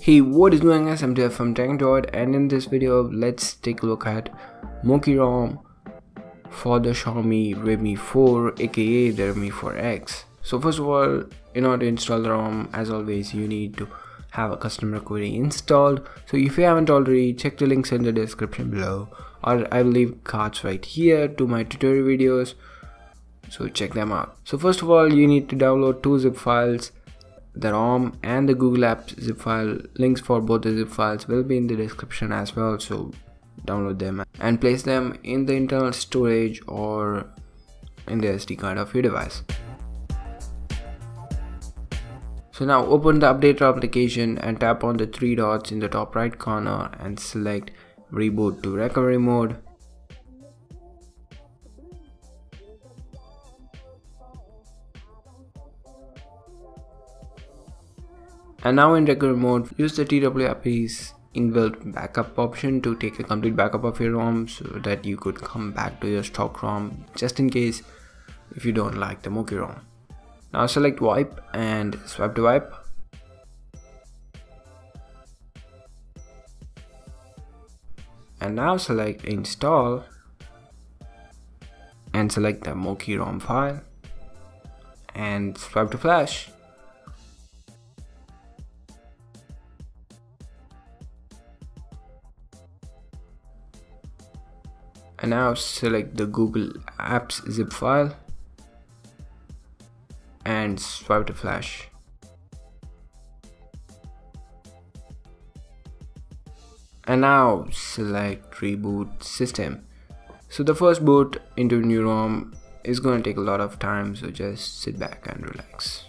Hey, what is going on guys, I'm DF from Techdroid, and in this video let's take a look at Mokee ROM for the Xiaomi Redmi 4 aka the Redmi 4X. So first of all, in order to install the ROM, as always, you need to have a custom recovery installed. So if you haven't already, check the links in the description below, or I will leave cards right here to my tutorial videos, so check them out. So first of all, you need to download two zip files, the ROM and the Google Apps zip file. Links for both the zip files will be in the description as well, so download them and place them in the internal storage or in the SD card of your device. So now open the updater application and tap on the three dots in the top right corner and select reboot to recovery mode. And now in recovery mode, use the TWRP's inbuilt backup option to take a complete backup of your ROM so that you could come back to your stock ROM just in case if you don't like the Mokee ROM. Now select wipe and swipe to wipe. And now select install and select the Mokee ROM file and swipe to flash. And now select the Google Apps zip file and swipe to flash. And now select reboot system. So the first boot into new ROM is going to take a lot of time, so just sit back and relax.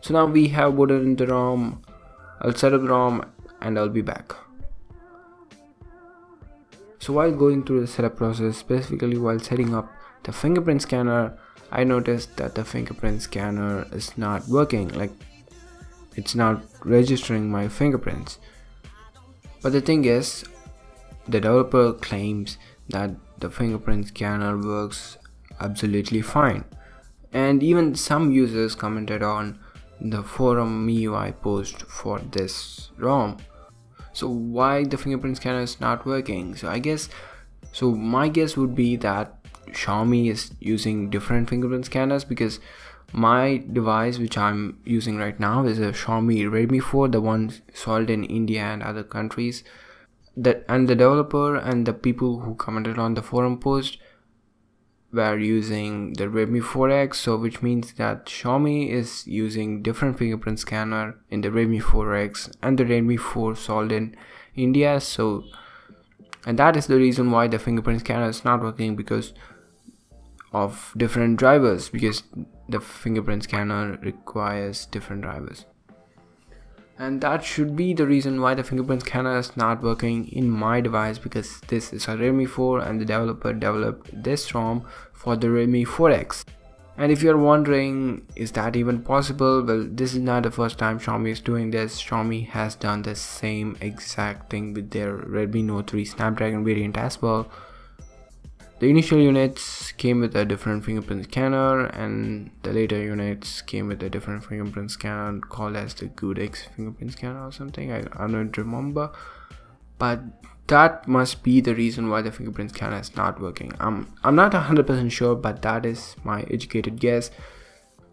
So now we have booted into ROM. I'll set up the ROM and I'll be back. So while going through the setup process, specifically while setting up the fingerprint scanner, I noticed that the fingerprint scanner is not working, like it's not registering my fingerprints. But the thing is, the developer claims that the fingerprint scanner works absolutely fine. And even some users commented on the forum MIUI post for this ROM. So why the fingerprint scanner is not working? So my guess would be that Xiaomi is using different fingerprint scanners, because my device which I'm using right now is a Xiaomi Redmi 4, the one sold in India and other countries. And the developer and the people who commented on the forum post were using the Redmi 4X, so which means that Xiaomi is using different fingerprint scanner in the Redmi 4X and the Redmi 4 sold in India. So, and that is the reason why the fingerprint scanner is not working, because of different drivers, because the fingerprint scanner requires different drivers. And that should be the reason why the fingerprint scanner is not working in my device, because this is a Redmi 4 and the developer developed this ROM for the Redmi 4X. And if you're wondering, is that even possible? Well, this is not the first time Xiaomi is doing this. Xiaomi has done the same exact thing with their Redmi Note 3 Snapdragon variant as well. The initial units came with a different fingerprint scanner, and the later units came with a different fingerprint scanner called as the Goodix fingerprint scanner or something, I don't remember. But that must be the reason why the fingerprint scanner is not working. I'm not 100% sure, but that is my educated guess.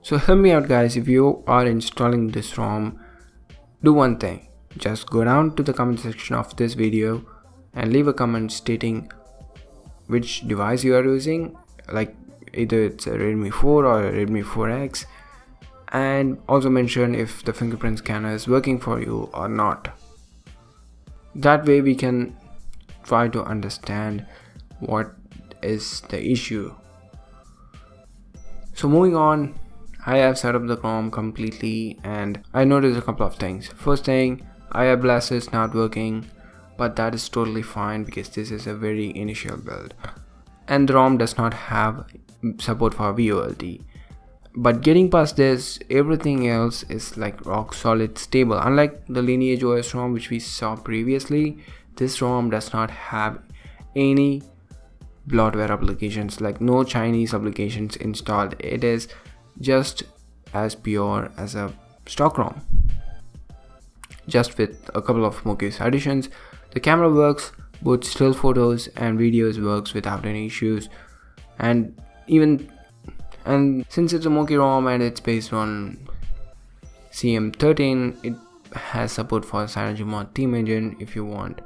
So help me out guys, if you are installing this ROM, do one thing. Just go down to the comment section of this video and leave a comment stating which device you are using, like either it's a Redmi 4 or a Redmi 4X, and also mention if the fingerprint scanner is working for you or not. That way we can try to understand what is the issue. So moving on, I have set up the ROM completely and I noticed a couple of things. First thing, IR blaster is not working. But that is totally fine because this is a very initial build and the ROM does not have support for VOLT. But getting past this, everything else is like rock solid stable. Unlike the LineageOS ROM which we saw previously, this ROM does not have any bloatware applications, like no Chinese applications installed. It is just as pure as a stock ROM, just with a couple of Mokee's additions. The camera works both still photos and videos, works without any issues, and since it's a Mokee ROM and it's based on CM13, it has support for Synergy mod theme engine if you want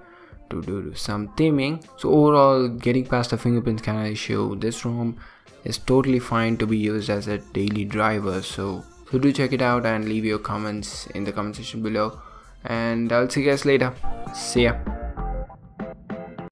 to do some theming. So overall, getting past the fingerprint scanner issue, this ROM is totally fine to be used as a daily driver. So do check it out and leave your comments in the comment section below, and I'll see you guys later. See ya.